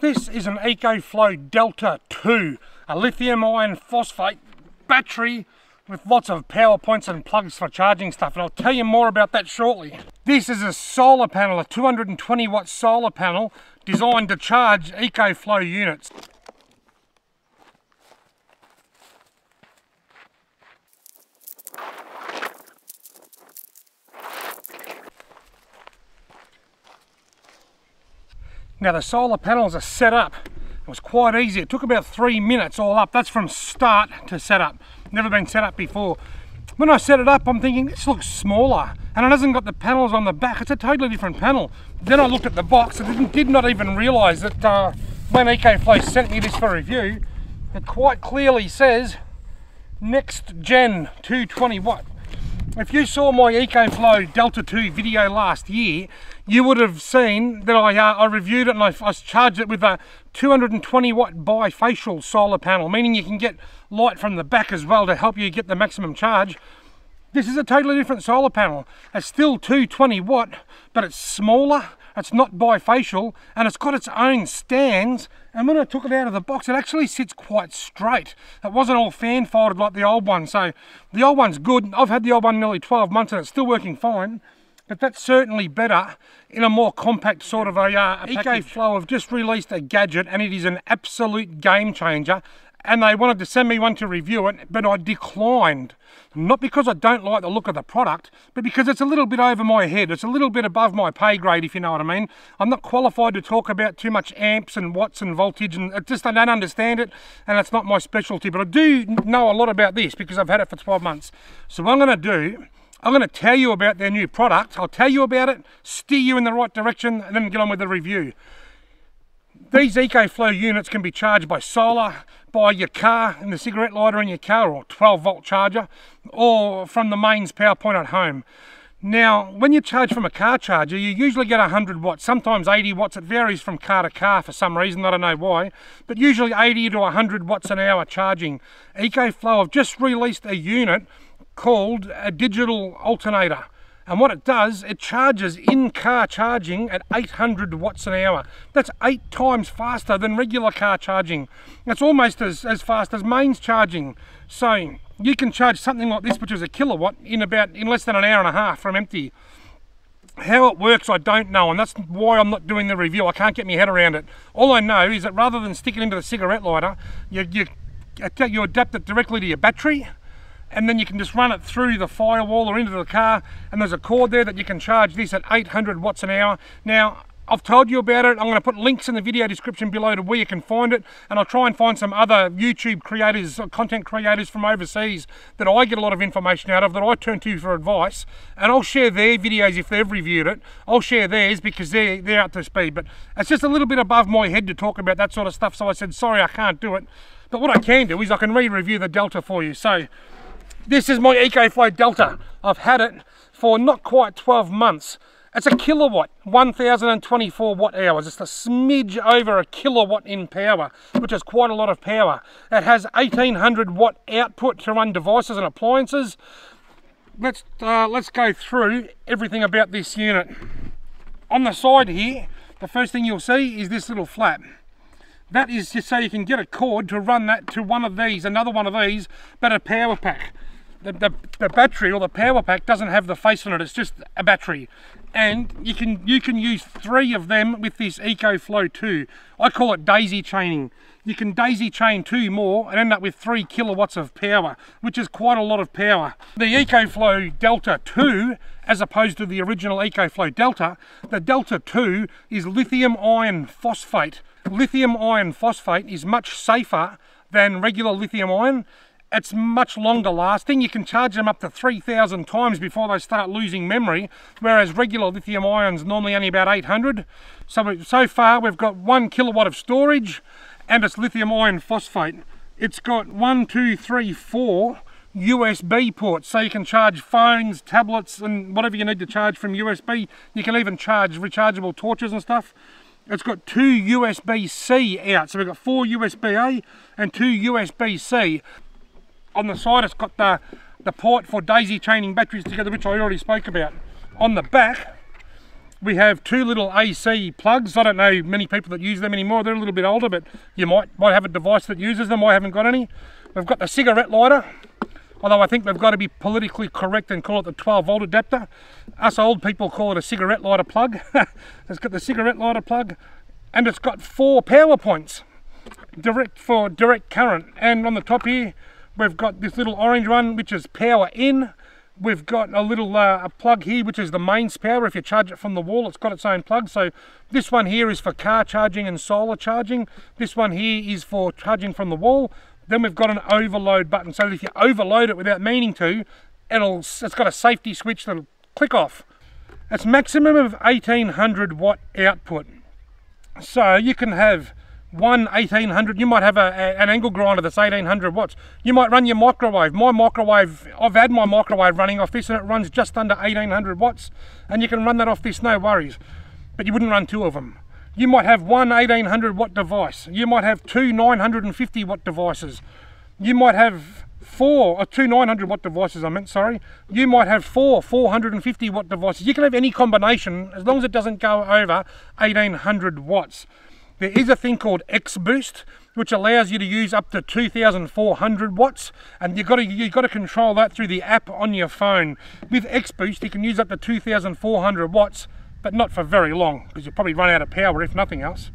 This is an EcoFlow Delta 2, a lithium iron phosphate battery with lots of power points and plugs for charging stuff, and I'll tell you more about that shortly. This is a solar panel, a 220 watt solar panel designed to charge EcoFlow units. Now the solar panels are set up. It was quite easy. It took about 3 minutes all up. That's from start to set up. Never been set up before. When I set it up, I'm thinking this looks smaller and it hasn't got the panels on the back. It's a totally different panel. Then I looked at the box and did not even realise that when EcoFlow sent me this for review, it quite clearly says next gen 220 watt. If you saw my EcoFlow Delta 2 video last year, you would have seen that I reviewed it and I charged it with a 220 watt bifacial solar panel, meaning you can get light from the back as well to help you get the maximum charge. This is a totally different solar panel. It's still 220 watt, but it's smaller, it's not bifacial, and it's got its own stands. And when I took it out of the box, it actually sits quite straight. It wasn't all fan folded like the old one, so the old one's good. I've had the old one nearly 12 months and it's still working fine, but that's certainly better in a more compact sort of a package. EcoFlow have just released a gadget and it is an absolute game changer, and they wanted to send me one to review it, but I declined. Not because I don't like the look of the product, but because it's a little bit over my head. It's a little bit above my pay grade, if you know what I mean. I'm not qualified to talk about too much amps and watts and voltage, and I don't understand it, and it's not my specialty. But I do know a lot about this because I've had it for 12 months. So what I'm going to do, I'm going to tell you about their new product. I'll tell you about it, steer you in the right direction, and then get on with the review. These EcoFlow units can be charged by solar, by your car and the cigarette lighter in your car, or 12 volt charger, or from the mains power point at home. Now, when you charge from a car charger, you usually get 100 watts, sometimes 80 watts. It varies from car to car for some reason, I don't know why, but usually 80 to 100 watts an hour charging. EcoFlow have just released a unit called a digital alternator. And what it does, it charges in-car charging at 800 watts an hour. That's 8 times faster than regular car charging. That's almost as fast as mains charging. So you can charge something like this, which is a kilowatt, in less than an hour and a half from empty. How it works, I don't know, and that's why I'm not doing the review. I can't get my head around it. All I know is that rather than stick it into the cigarette lighter, you adapt it directly to your battery, and then you can just run it through the firewall or into the car, and there's a cord there that you can charge this at 800 watts an hour. Now, I've told you about it. I'm going to put links in the video description below to where you can find it, and I'll try and find some other YouTube creators or content creators from overseas that I get a lot of information out of, that I turn to for advice, and I'll share their videos if they've reviewed it. I'll share theirs because they're up to speed, but it's just a little bit above my head to talk about that sort of stuff, so I said, sorry, I can't do it. But what I can do is I can re-review the Delta for you. So this is my EcoFlow Delta. I've had it for not quite 12 months. It's a kilowatt, 1024 watt hours. It's a smidge over a kilowatt in power, which is quite a lot of power. It has 1800 watt output to run devices and appliances. Let's go through everything about this unit. On the side here, the first thing you'll see is this little flap. That is just so you can get a cord to run that to one of these, another one of these, but a power pack. The battery or the power pack doesn't have the face on it, it's just a battery. And you can use 3 of them with this EcoFlow 2. I call it daisy chaining. You can daisy chain 2 more and end up with 3 kilowatts of power, which is quite a lot of power. The EcoFlow Delta 2, as opposed to the original EcoFlow Delta, the Delta 2 is lithium iron phosphate. Lithium iron phosphate is much safer than regular lithium ion. It's much longer lasting. You can charge them up to 3,000 times before they start losing memory, whereas regular lithium ion's normally only about 800. So far we've got 1 kilowatt of storage, and it's lithium iron phosphate. It's got 1, 2, 3, 4 USB ports, so you can charge phones, tablets, and whatever you need to charge from USB. You can even charge rechargeable torches and stuff. It's got 2 USB-C out, so we've got 4 USB-A and 2 USB-C. On the side, it's got the port for daisy chaining batteries together, which I already spoke about. On the back, we have two little AC plugs. I don't know many people that use them anymore. They're a little bit older, but you might have a device that uses them. I haven't got any. We've got the cigarette lighter, although I think they've got to be politically correct and call it the 12 volt adapter. Us old people call it a cigarette lighter plug. It's got the cigarette lighter plug, and it's got four power points for direct current. And on the top here, we've got this little orange one, which is power in. We've got a little a plug here, which is the mains power. If you charge it from the wall, it's got its own plug. So this one here is for car charging and solar charging. This one here is for charging from the wall. Then we've got an overload button. So if you overload it without meaning to, it's got a safety switch that'll click off. It's maximum of 1800 watt output. So you can have one 1800, you might have an angle grinder that's 1800 watts. You might run your microwave. My microwave, I've had my microwave running off this and it runs just under 1800 watts. And you can run that off this, no worries. But you wouldn't run two of them. You might have one 1800 watt device. You might have two 950 watt devices. You might have two 900 watt devices, I meant, sorry. You might have four 450 watt devices. You can have any combination as long as it doesn't go over 1800 watts. There is a thing called XBoost, which allows you to use up to 2,400 watts, and you've got to control that through the app on your phone. With XBoost, you can use up to 2,400 watts, but not for very long, because you'll probably run out of power if nothing else.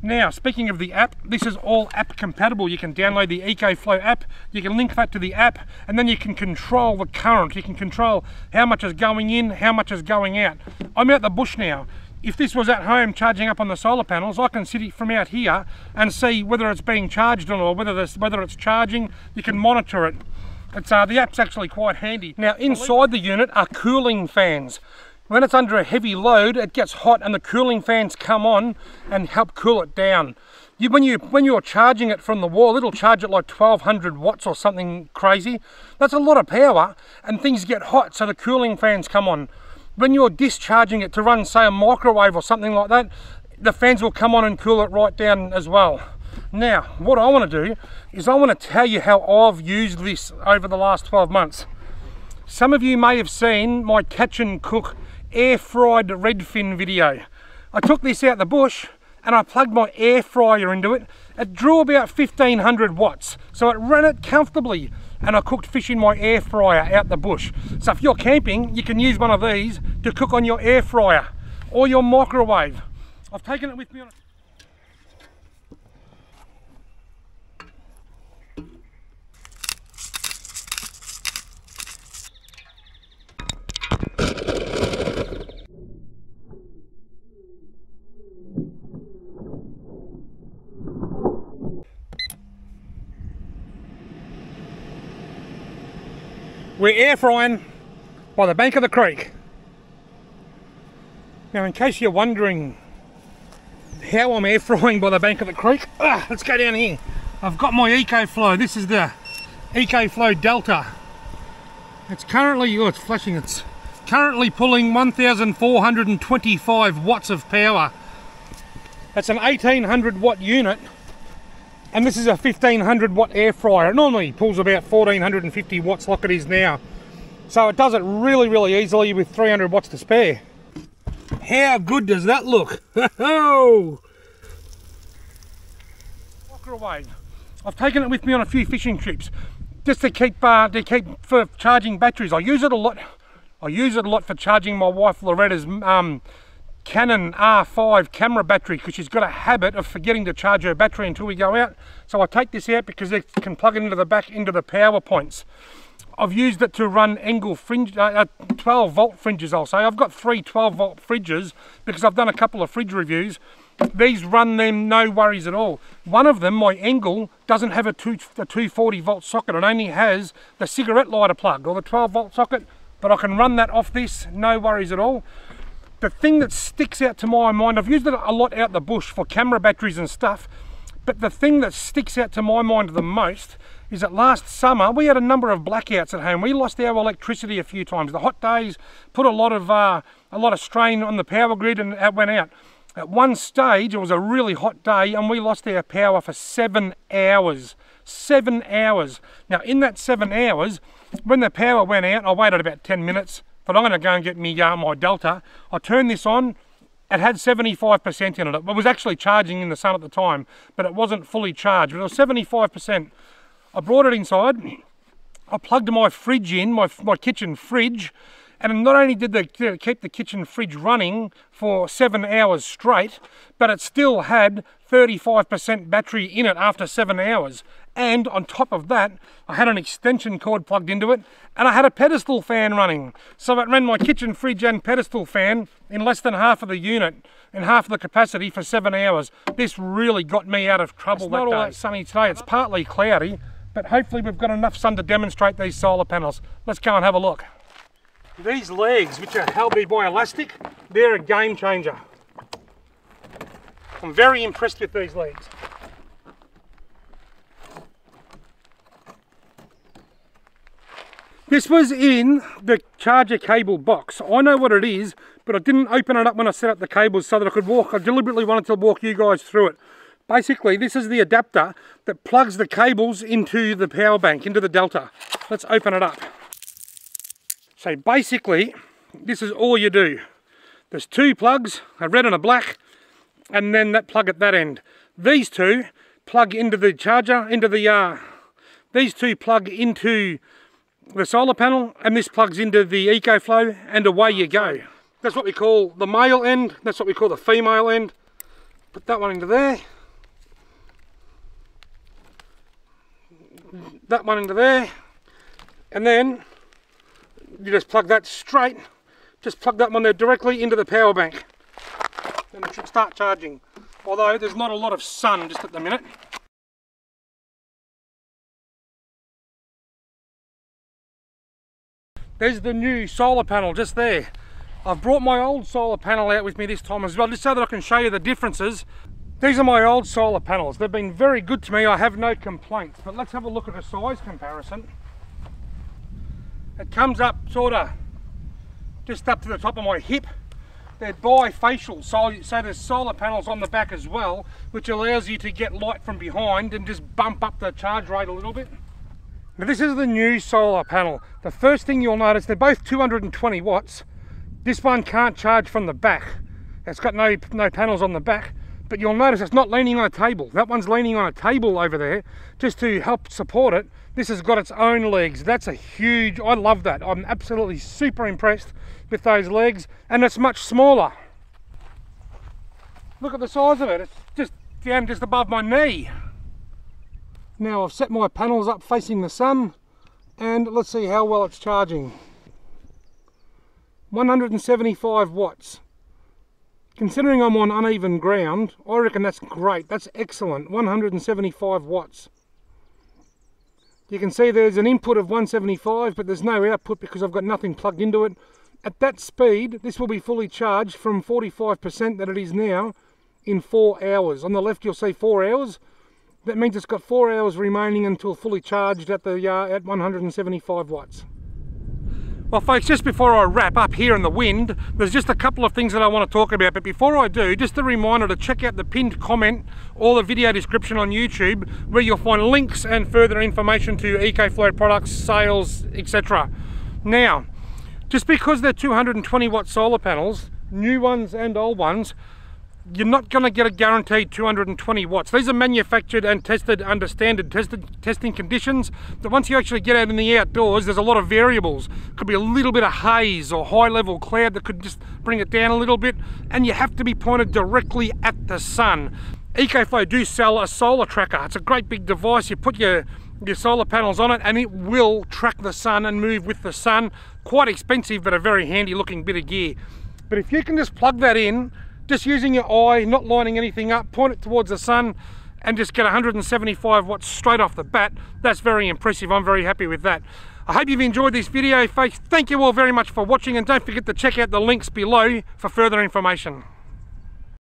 Now, speaking of the app, this is all app compatible. You can download the EcoFlow app, you can link that to the app, and then you can control the current. You can control how much is going in, how much is going out. I'm out the bush now. If this was at home charging up on the solar panels, I can sit from out here and see whether it's being charged or not, whether it's charging. You can monitor it. The app's actually quite handy. Now, inside the unit are cooling fans. When it's under a heavy load, it gets hot and the cooling fans come on and help cool it down. When you're charging it from the wall, it'll charge it like 1200 watts or something crazy. That's a lot of power, and things get hot, so the cooling fans come on. When you're discharging it to run, say, a microwave or something like that, the fans will come on and cool it right down as well. Now, what I want to do is I want to tell you how I've used this over the last 12 months. Some of you may have seen my catch and cook air fried redfin video. I took this out the bush and I plugged my air fryer into it. It drew about 1500 watts, so it ran it comfortably, and I cooked fish in my air fryer out the bush. So if you're camping, you can use one of these to cook on your air fryer or your microwave. I've taken it with me on it. We're air frying by the bank of the creek. Now, in case you're wondering how I'm air frying by the bank of the creek, let's go down here. I've got my EcoFlow. This is the EcoFlow Delta. It's currently, oh, it's flashing. It's currently pulling 1,425 watts of power. That's an 1800 watt unit. And this is a 1500 watt air fryer. It normally pulls about 1450 watts like it is now. So it does it really, really easily with 300 watts to spare. How good does that look? Microwave. I've taken it with me on a few fishing trips just to keep for charging batteries. I use it a lot. I use it a lot for charging my wife Loretta's Canon R5 camera battery, because she's got a habit of forgetting to charge her battery until we go out. So I take this out because it can plug it into the back, into the power points. I've used it to run angle fringe, 12 volt fridges, I'll say. I've got three 12 volt fridges because I've done a couple of fridge reviews. These run them no worries at all. One of them, my angle, doesn't have a 240 volt socket. It only has the cigarette lighter plug or the 12 volt socket, but I can run that off this, no worries at all. The thing that sticks out to my mind, I've used it a lot out the bush for camera batteries and stuff, but the thing that sticks out to my mind the most is that last summer we had a number of blackouts at home. We lost our electricity a few times. The hot days put a lot of strain on the power grid, and it went out. At one stage, it was a really hot day and we lost our power for 7 hours. 7 hours. Now, in that 7 hours, when the power went out, I waited about 10 minutes. But I'm going to go and get me my Delta. I turn this on, It had 75% in it. It was actually charging in the sun at the time, but it wasn't fully charged, but it was 75%. I brought it inside, I plugged my fridge in, my kitchen fridge, and not only did they keep the kitchen fridge running for 7 hours straight, but it still had 35% battery in it after 7 hours. And on top of that, I had an extension cord plugged into it, and I had a pedestal fan running. So it ran my kitchen fridge and pedestal fan in less than half of the unit and half of the capacity for 7 hours. This really got me out of trouble that day. It's not all that sunny today, it's partly cloudy, but hopefully we've got enough sun to demonstrate these solar panels. Let's go and have a look. These legs, which are held by elastic, they're a game changer. I'm very impressed with these legs. This was in the charger cable box. I know what it is, but I didn't open it up when I set up the cables so that I could walk. I deliberately wanted to walk you guys through it. Basically, this is the adapter that plugs the cables into the power bank, into the Delta. Let's open it up. So basically, this is all you do. There's two plugs, a red and a black, and then that plug at that end. These two plug into the charger, these two plug into the solar panel, and this plugs into the EcoFlow, and away you go. That's what we call the male end, that's what we call the female end. Put that one into there. That one into there. And then you just plug that straight, just plug that one there directly into the power bank, and it should start charging. Although there's not a lot of sun just at the minute. There's the new solar panel just there. I've brought my old solar panel out with me this time as well, just so that I can show you the differences. These are my old solar panels. They've been very good to me, I have no complaints. But let's have a look at a size comparison. It comes up sort of just up to the top of my hip. They're bifacial, so there's solar panels on the back as well, which allows you to get light from behind and just bump up the charge rate a little bit. Now this is the new solar panel. The first thing you'll notice, they're both 220 watts. This one can't charge from the back. It's got no panels on the back, but you'll notice it's not leaning on a table. That one's leaning on a table over there just to help support it. This has got its own legs. That's a huge, I love that. I'm absolutely super impressed with those legs, and it's much smaller. Look at the size of it. It's just down just above my knee. Now I've set my panels up facing the sun, and let's see how well it's charging. 175 watts. Considering I'm on uneven ground, I reckon that's great. That's excellent, 175 watts. You can see there's an input of 175, but there's no output because I've got nothing plugged into it. At that speed, this will be fully charged from 45% that it is now in 4 hours. On the left, you'll see 4 hours. That means it's got 4 hours remaining until fully charged at the at 175 watts. Well folks, just before I wrap up here in the wind, there's just a couple of things that I want to talk about, but before I do, just a reminder to check out the pinned comment or the video description on YouTube, where you'll find links and further information to EcoFlow products, sales, etc. Now, just because they're 220 watt solar panels, new ones and old ones, you're not going to get a guaranteed 220 watts. These are manufactured and tested under standard testing conditions, but once you actually get out in the outdoors, there's a lot of variables. Could be a little bit of haze or high level cloud that could just bring it down a little bit, and you have to be pointed directly at the sun. EcoFlow do sell a solar tracker. It's a great big device. You put your solar panels on it and it will track the sun and move with the sun. Quite expensive, but a very handy looking bit of gear. But if you can just plug that in, just using your eye, not lining anything up, point it towards the sun, and just get 175 watts straight off the bat. That's very impressive, I'm very happy with that. I hope you've enjoyed this video, folks. Thank you all very much for watching, and don't forget to check out the links below for further information.